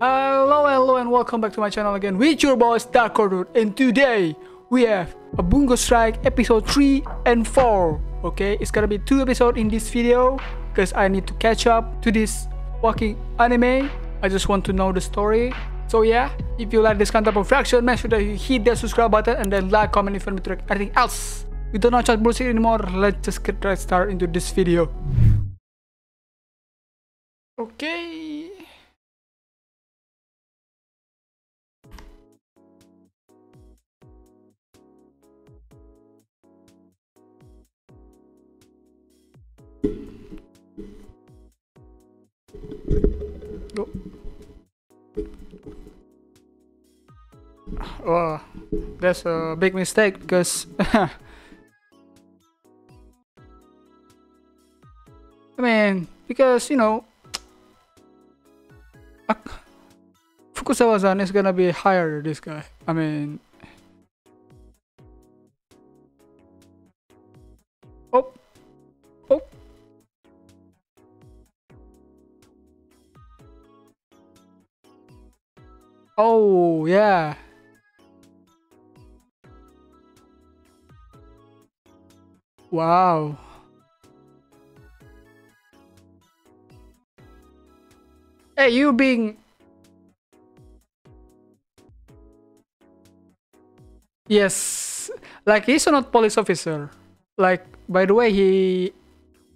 Hello and welcome back to my channel again with your boy Starcordude, and today we have a Bungo Strike episode 3 and 4. Okay, it's gonna be 2 episodes in this video because I need to catch up to this fucking anime. I just want to know the story. So yeah, if you like this content of reaction, make sure that you hit that subscribe button and then like, comment if you want me to react anything else. We don't know chat bullshit anymore, let's just get right started into this video. Okay. Oh, that's a big mistake because I mean, because you know, Fukuzawa-san is gonna be higher than this guy. I mean, oh yeah. Wow. Hey, you being... Yes. Like, he's not police officer. Like, by the way, he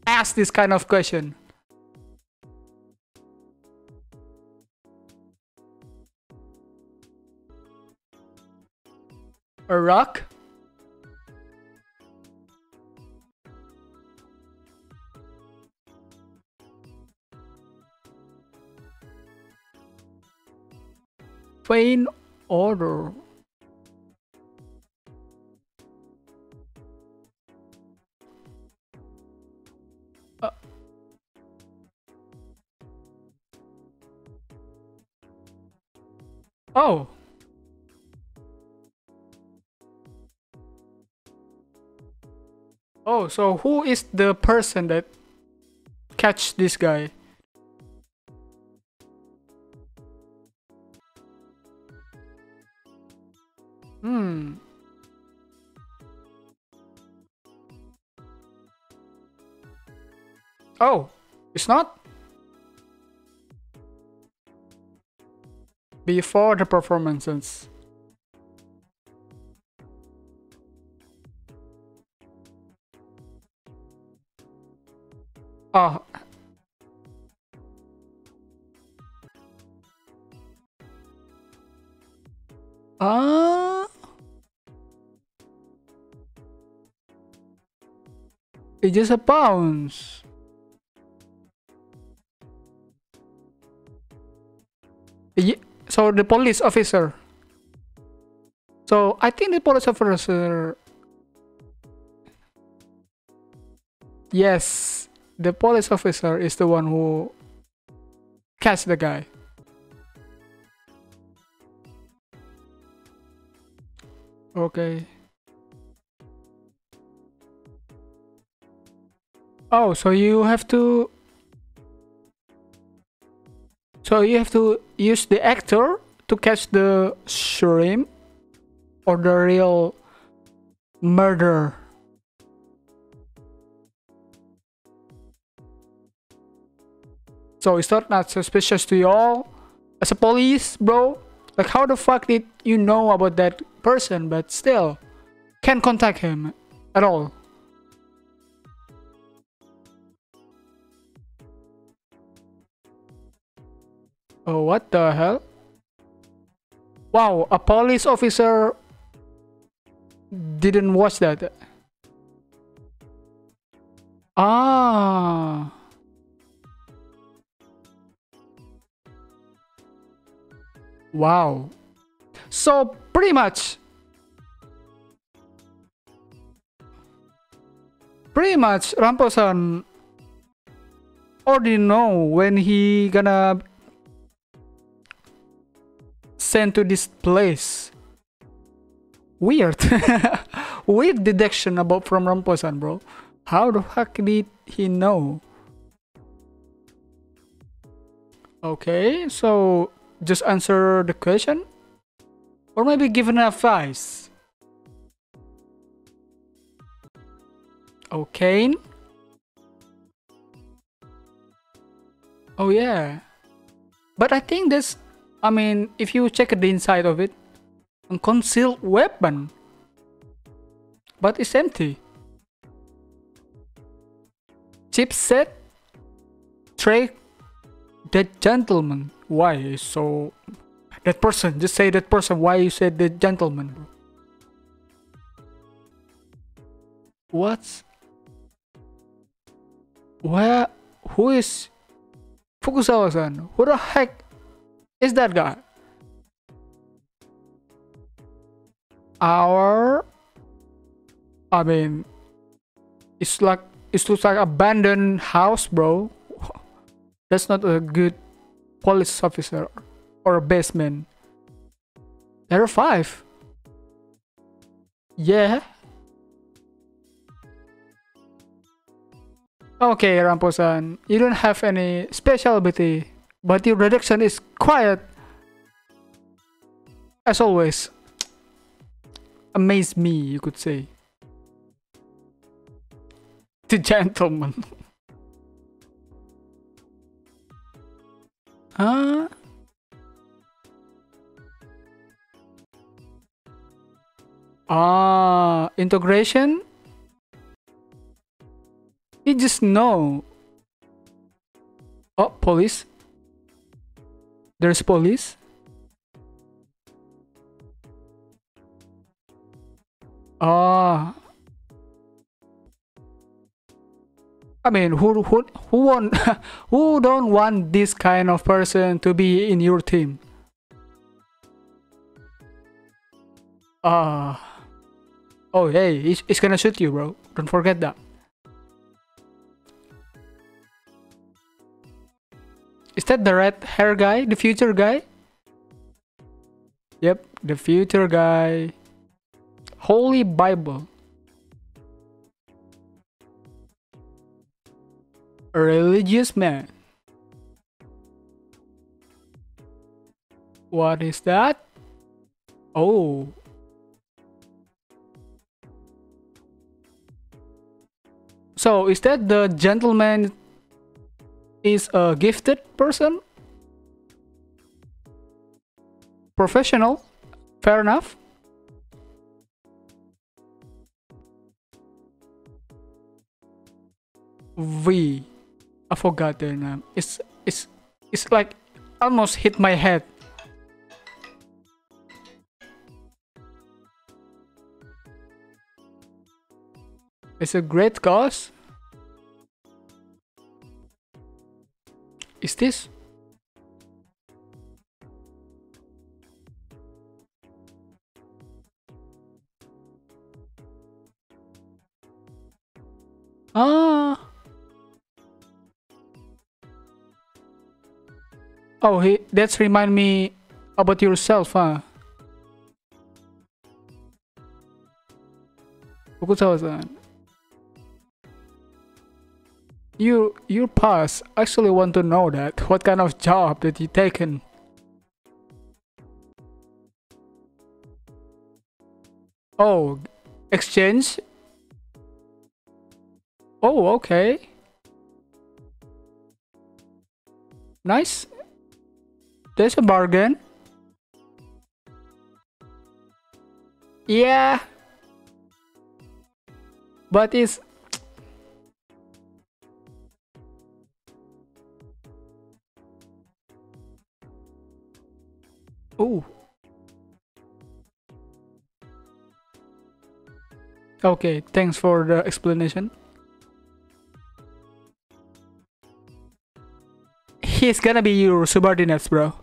asked this kind of question. A rock? Plain order. Oh. Oh, so who is the person that catch this guy? Oh, it's not? Before the performances. Oh. It's just a bounce. So the police officer. So I think the police officer. Yes, the police officer is the one who catch the guy. Okay. Oh, so you have to. So you have to use the actor to catch the shrimp or the real murderer. So it's not suspicious to y'all as a police, bro? Like, how the fuck did you know about that person but still can't contact him at all? Oh, what the hell? Wow, a police officer didn't watch that. Ah. Wow. So pretty much Rampo-san already know when he gonna sent to this place. Weird. Weird deduction about from Rampo-san, bro. How the fuck did he know? Okay, so just answer the question, or maybe give an advice. Okay. Oh yeah, but I think that's, I mean, if you check the inside of it, a concealed weapon, but it's empty. Chipset, Trey, that gentleman. Why? So that person, just say that person. Why you said the gentleman? What? Where? Who is Fukuzawa-san? Who the heck is that guy? Our, I mean, it looks like abandoned house, bro. That's not a good police officer or a basement. There are 5. Yeah. Okay, Rampo-san, you don't have any special ability, but your reduction is quiet as always. Amaze me, you could say. The gentleman. Huh? Ah, integration? He just know. Oh, police. There's police. Ah. I mean, who don't want this kind of person to be in your team? Oh hey, he's gonna shoot you, bro. Don't forget that. Is that the red hair guy? The future guy? Yep, the future guy. Holy Bible. A religious man. What is that? Oh. So is that the gentleman is a gifted person? Professional? Fair enough. V. I forgot their name. It's like almost hit my head. It's a great cause. Is this? Ah. Oh, that's remind me about yourself, huh? Fukuzawa-san. Your past, actually want to know that. What kind of job that you taken? Oh, exchange? Oh, okay. Nice. There's a bargain. Yeah. But it's... Ooh. Okay, thanks for the explanation. He's gonna be your subordinates, bro.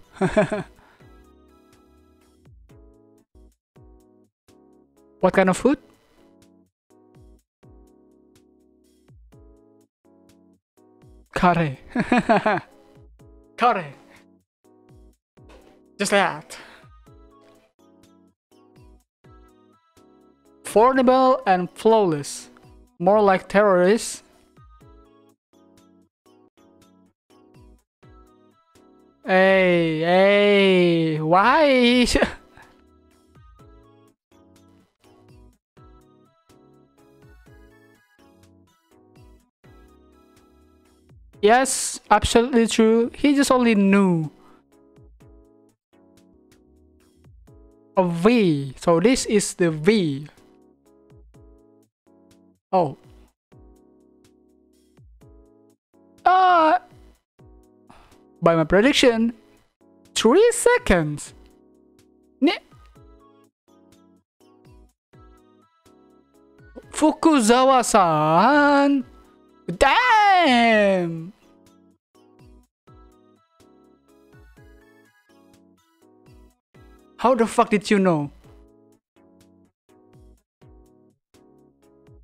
What kind of food? Curry. Curry. Just that. Formidable and flawless. More like terrorists. Hey, why? Yes, absolutely true. He just only knew a V. So this is the V. Oh. By my prediction, 3 seconds. Fukuzawa-san. Damn. How the fuck did you know?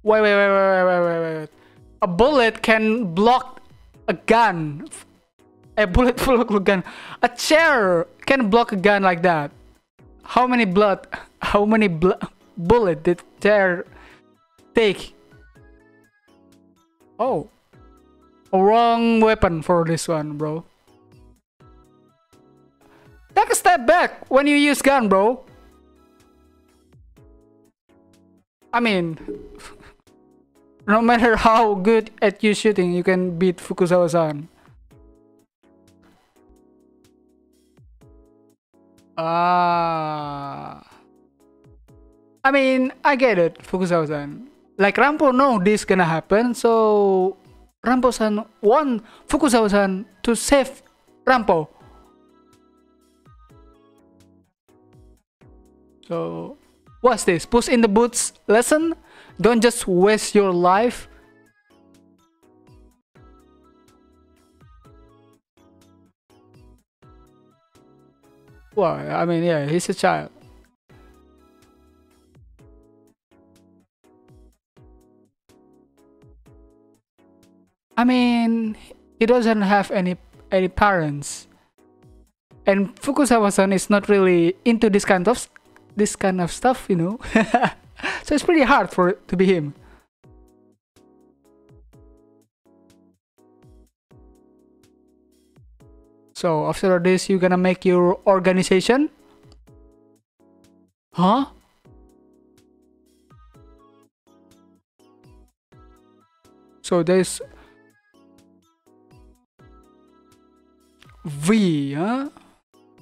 Wait. A bullet can block a gun. A bullet full of gun. A chair can block a gun like that. How many blood? How many bullet did chair take? Oh, a wrong weapon for this one, bro. Take a step back when you use gun, bro. I mean, no matter how good at you shooting, you can beat Fukuzawa-san. I mean, I get it, Fukuzawa-san. Like, Rampo know this gonna happen, so Rampo-san want Fukuzawa-san to save Rampo. So, what's this? Puss in the Boots lesson? Don't just waste your life. Well, I mean, yeah, he's a child. I mean, he doesn't have any parents, and Fukuzawa-san is not really into this kind of stuff, you know. So it's pretty hard for it to be him. So after this, you're gonna make your organization? Huh? So there's V, huh?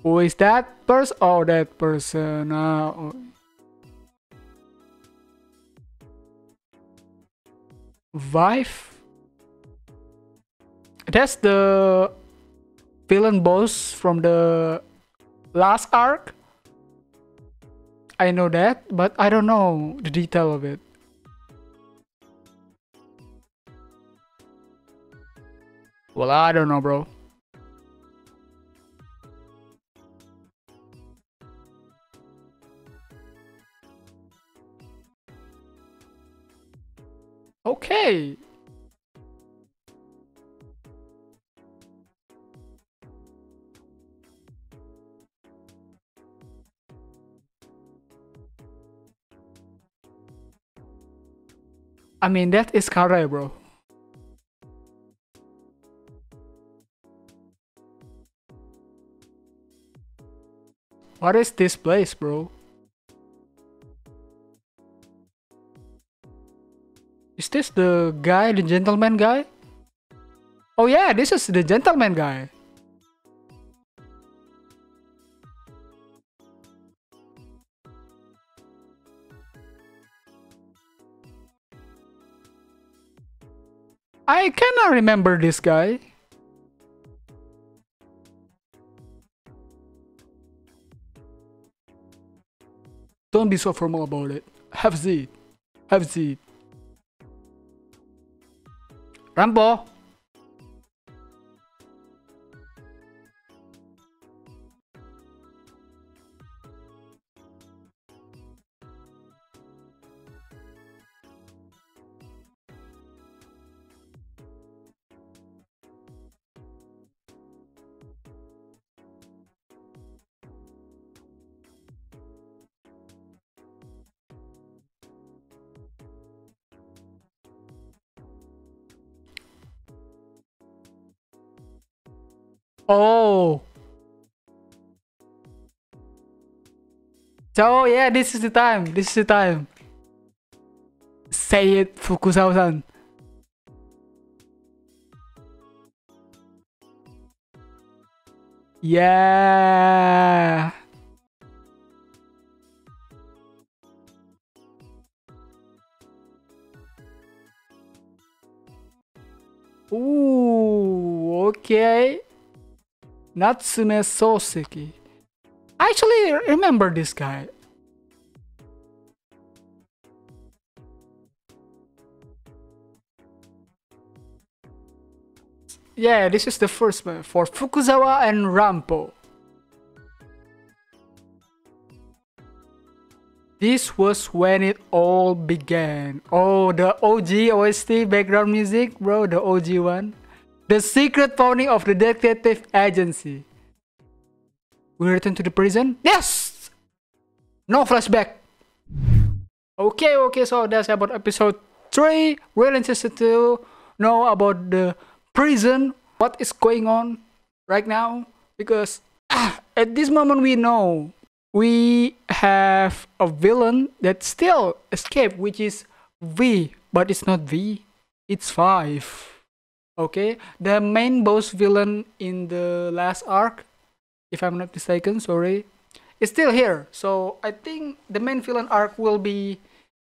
Who is that person? Oh, that person. Vive? That's the villain boss from the last arc. I know that, but I don't know the detail of it. Well, I don't know, bro. Okay. I mean, that is correct, bro. What is this place, bro? Is this the guy, the gentleman guy? Oh yeah, this is the gentleman guy. I cannot remember this guy. Don't be so formal about it. Have Z. Rampo! Oh, So yeah, this is the time. This is the time. Say it, Fukuzawa-san. Yeah. Ooh, okay. Natsume Soseki. I actually remember this guy. Yeah, this is the first one for Fukuzawa and Rampo. This was when it all began. Oh, the OG OST background music, bro, the OG one. The secret pony of the detective agency. We return to the prison? Yes! No flashback. Okay, so that's about episode 3. Really interested to know about the prison, what is going on right now, because at this moment we know we have a villain that still escaped, which is V, but it's not V, it's 5. Okay, the main boss villain in the last arc, if I'm not mistaken, sorry, is still here. So I think the main villain arc will be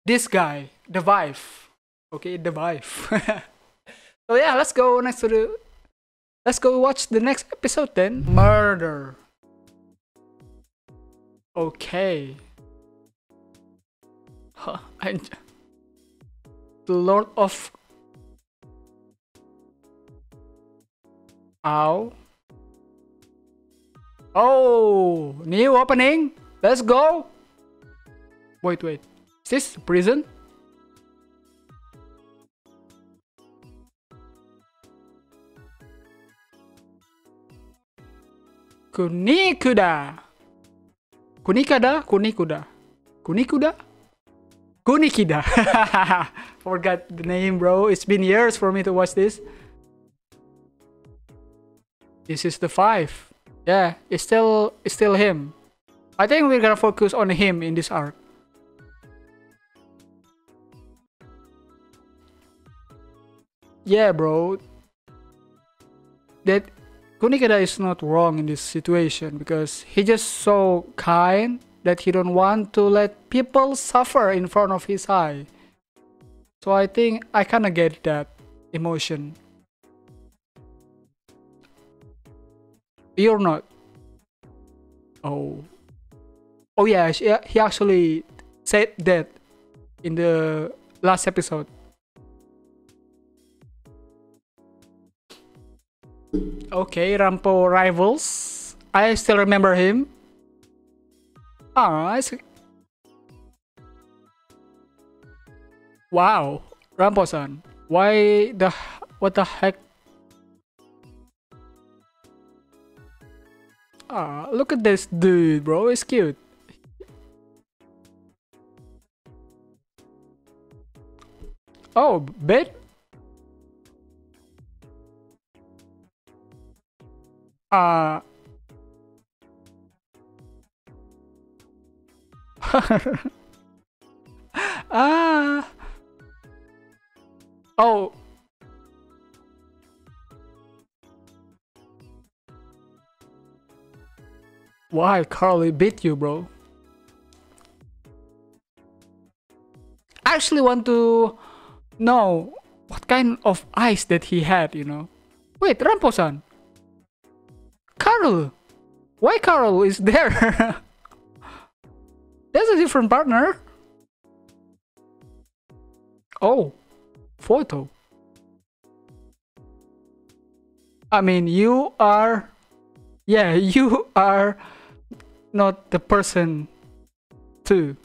this guy, the Vive. Okay, the Vive. So yeah, let's go next to the... Let's go watch the next episode then. Murder. Okay. Huh, the Lord of... Ow. Oh, new opening. Let's go. Wait. Is this prison? Kunikida. Forgot the name, bro. It's been years for me to watch this. This is the 5. Yeah, it's still him. I think we're gonna focus on him in this arc. Yeah, bro. That Kunikida is not wrong in this situation, because he just so kind that he don't want to let people suffer in front of his eye. So I think I kinda get that emotion. You're not. Oh yeah, he actually said that in the last episode. Okay, Rampo rivals. I still remember him. Ah, I see. Wow, Rampo-san. What the heck? Ah, look at this dude, bro. It's cute. Oh, bed. Oh. Why Carly beat you, bro? I actually want to know what kind of eyes that he had, you know. Wait, Rampo-san. Carl! Why Carl is there? That's a different partner. Oh, photo. I mean, you are... Yeah, you are not the person too.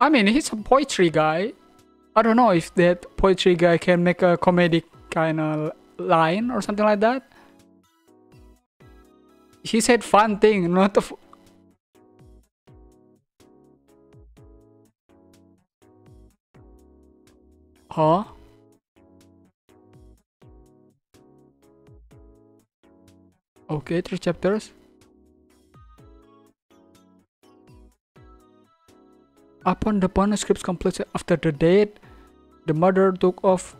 I mean, he's a poetry guy. I don't know if that poetry guy can make a comedic kind of line or something like that. He said fun thing, not a... Huh? Okay, 3 chapters. Upon the manuscript's completion after the date, the mother took off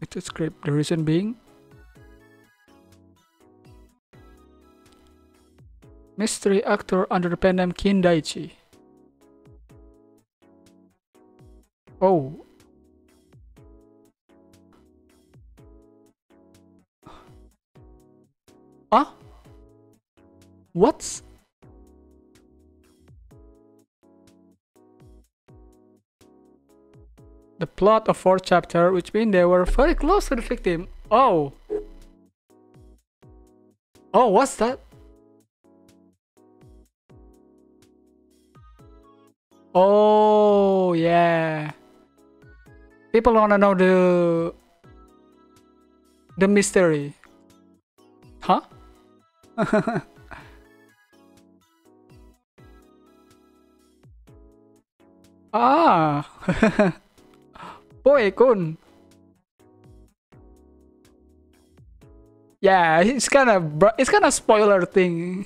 its script. The reason being, mystery actor under the pen name Kin Daichi. Oh. Huh? What? The plot of 4th chapter, which means they were very close to the victim. Oh. Oh, what's that? Oh, yeah. People wanna know the mystery. Huh? Ah. Boy-kun. Yeah, it's kind of spoiler thing.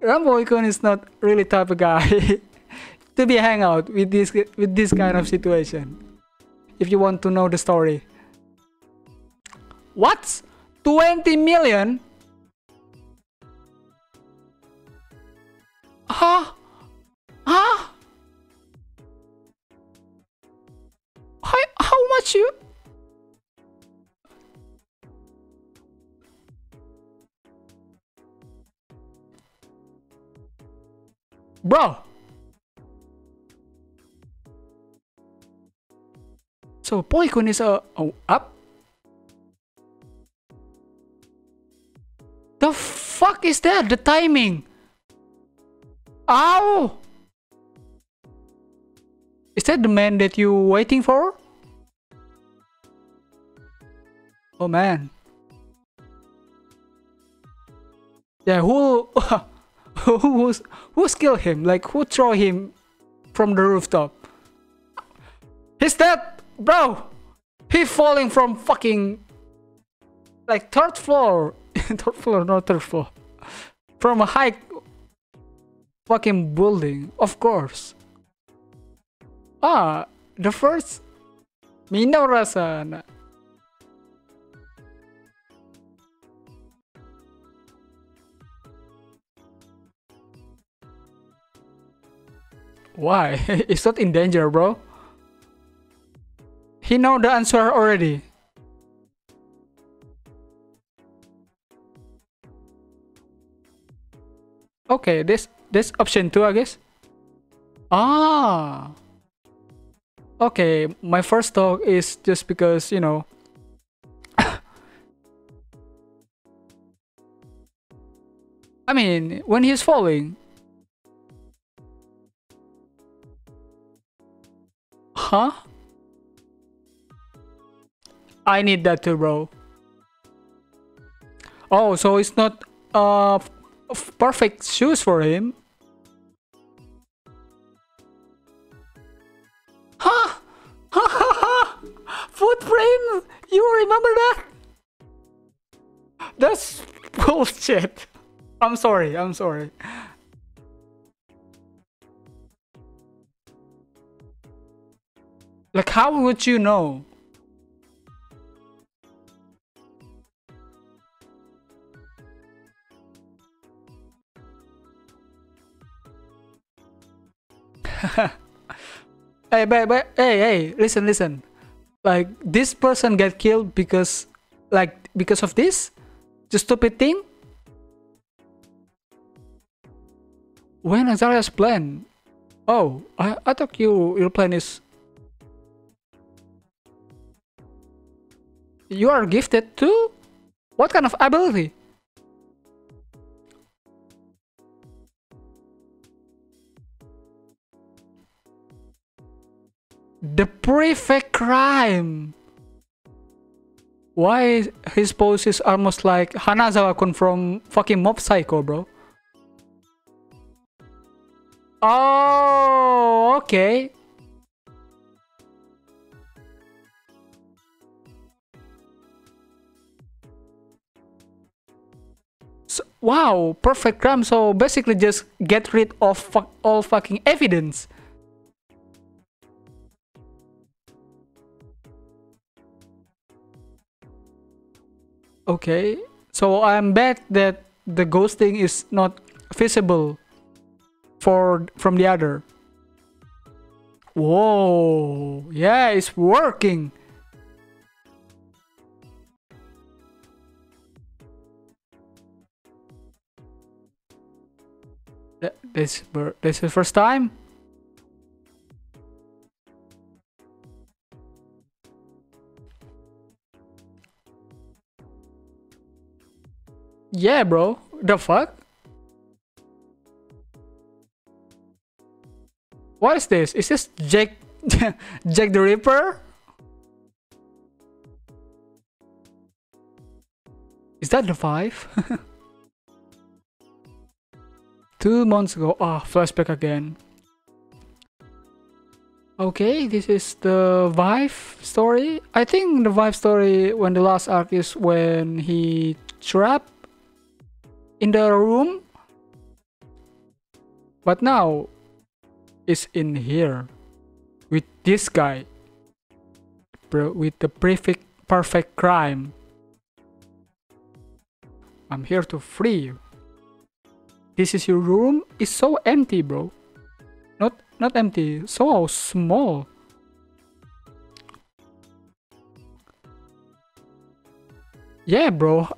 Rambo-kun is not really type of guy to be hang out with this kind of situation. If you want to know the story. What? 20 million? Huh? Huh? How much you? Bro. So Boy-kun is up. The fuck is that? The timing. Ow! Is that the man that you waiting for? Oh man. Yeah, who killed him? Like, who throw him from the rooftop? He's dead, bro. He falling from fucking like 3rd floor. 3rd floor, not 3rd floor. From a high fucking building, of course. Ah, the first Minoru-san. Why? It's not in danger, bro. He know the answer already. Okay, this option 2, I guess. Ah. Okay, my first talk is just because, you know, I mean, when he's falling. Huh? I need that too, bro. Oh, so it's not perfect shoes for him. Huh? Footprint? You remember that? That's bullshit. I'm sorry. Like, how would you know? Hey, listen. Like, this person got killed because of this? The stupid thing? When Azaria's plan? Oh, I thought your plan is... You are gifted too? What kind of ability? The perfect crime. Why his pose is almost like Hanazawa-kun from fucking Mob Psycho, bro? Oh, okay. Wow, perfect crime. So basically just get rid of all fucking evidence. Okay, so I'm bet that the ghosting is not visible from the other. Whoa, yeah, it's working. This is the first time. Yeah, bro. The fuck? What is this? Is this Jack Jack the Ripper? Is that the 5? 2 months ago. Ah, flashback again. Okay, this is the Vive story. I think the Vive story when the last arc is when he trapped in the room. But now it's in here with this guy with the perfect crime. I'm here to free you. This is your room. It's so empty, bro. Not empty, so small. Yeah, bro.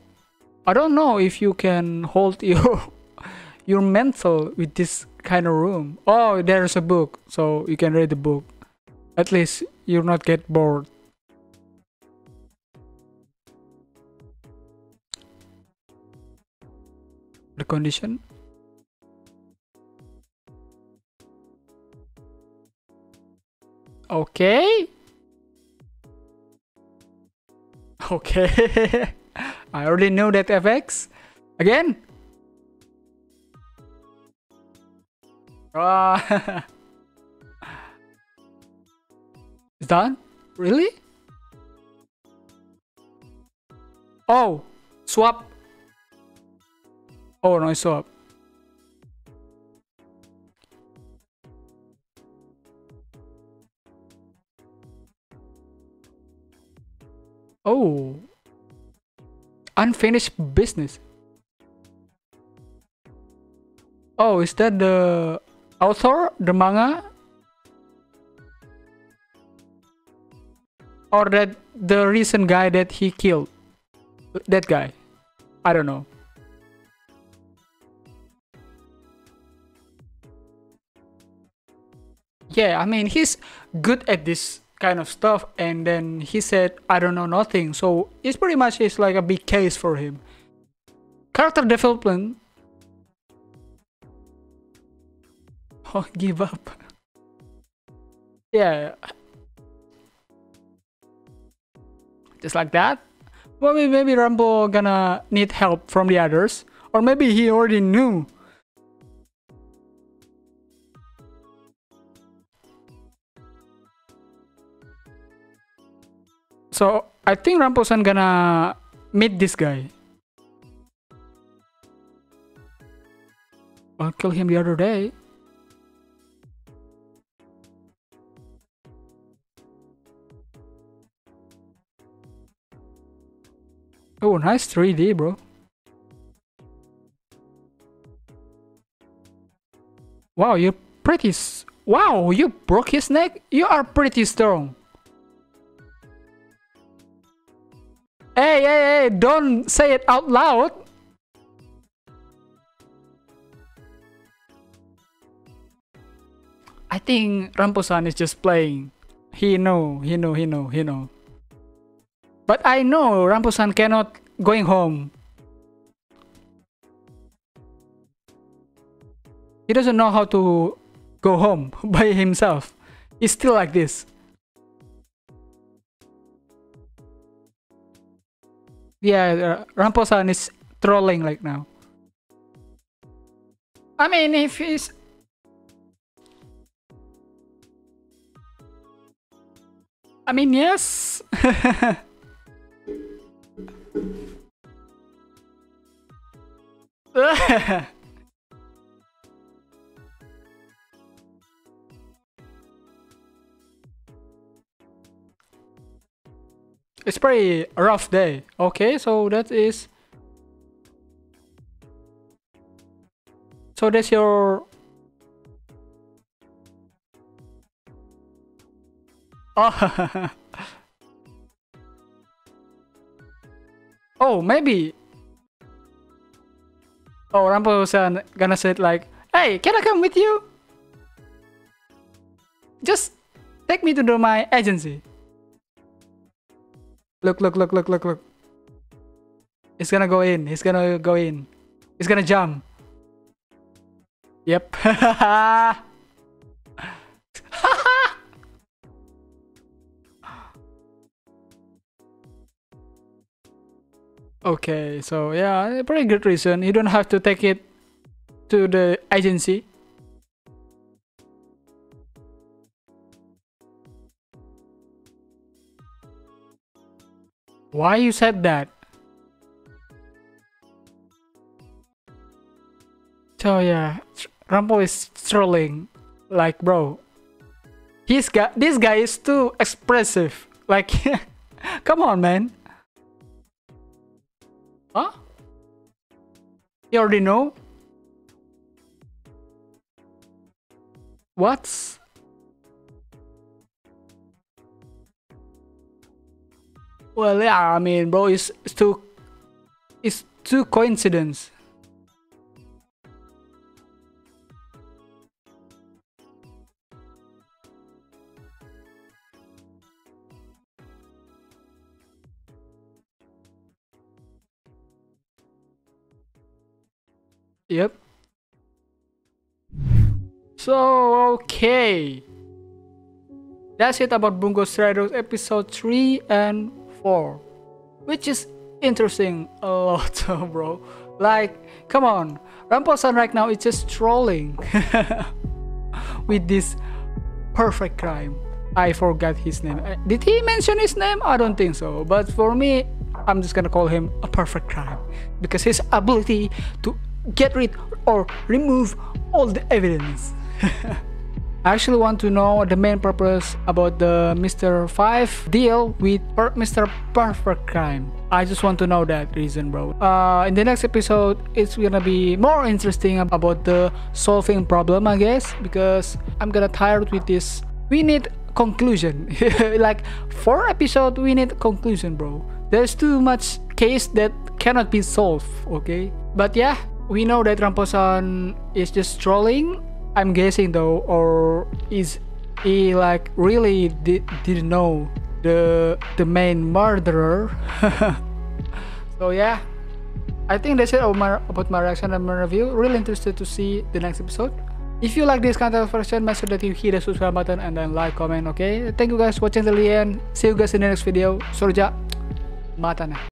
I don't know if you can hold your mental with this kind of room. Oh, there's a book, so you can read the book. At least you'll not get bored. The condition. Okay. I already know that FX. Again. It's done? Really? Oh, swap. Oh no, it's swap. Oh, unfinished business. Oh, is that the author, the manga, or that the recent guy that he killed? That guy, I don't know. Yeah, I mean, he's good at this kind of stuff, and then he said, I don't know nothing, so it's pretty much it's like a big case for him. Character development. Oh, give up. Yeah, just like that. Well, maybe Rampo gonna need help from the others, or maybe he already knew. So I think Rampo-san gonna meet this guy. I'll kill him the other day. Oh, nice 3D, bro. Wow, you're pretty... Wow, you broke his neck? You are pretty strong. Hey, don't say it out loud. I think Rampo-san is just playing. He know. But I know Rampo-san cannot going home. He doesn't know how to go home by himself. He's still like this. Yeah, Rampo-san is trolling like now. I mean, if he's... I mean, yes. It's pretty rough day. Okay, so that is... So that's your... Oh, oh maybe... Oh, Rampo-san gonna say it like, hey, can I come with you? Just take me to my agency. Look, look, look, look, look, look. He's gonna go in. He's gonna go in. He's gonna jump. Yep. Okay, so yeah, pretty good reason. You don't have to take it to the agency. Why you said that? So yeah, Rampo is trolling. Like, bro, this guy is too expressive. Like, come on, man. Huh? You already know? What? Well, yeah, I mean, bro, it's too coincidence. Yep. So, okay. That's it about Bungo Stray Dogs episode 3 and 4, which is interesting a lot, bro. Like, come on, Rampo-san right now is just trolling with this perfect crime. I forgot his name. Did he mention his name? I don't think so, but for me, I'm just gonna call him a perfect crime because his ability to get rid or remove all the evidence. I actually want to know the main purpose about the Mr. 5 deal with Mr. Perfect Crime. I just want to know that reason, bro. In the next episode, it's gonna be more interesting about the solving problem, I guess, because I'm gonna tired with this. We need conclusion. Like, for episode, we need conclusion, bro. There's too much case that cannot be solved, okay? But yeah, we know that Rampo-san is just trolling. I'm guessing though, or is he like really didn't know the main murderer? So yeah, I think that's it about my reaction and my review. Really interested to see the next episode. If you like this kind of version, make sure that you hit the subscribe button and then like, comment, okay? Thank you guys for watching till the end. See you guys in the next video. Sorja, matane.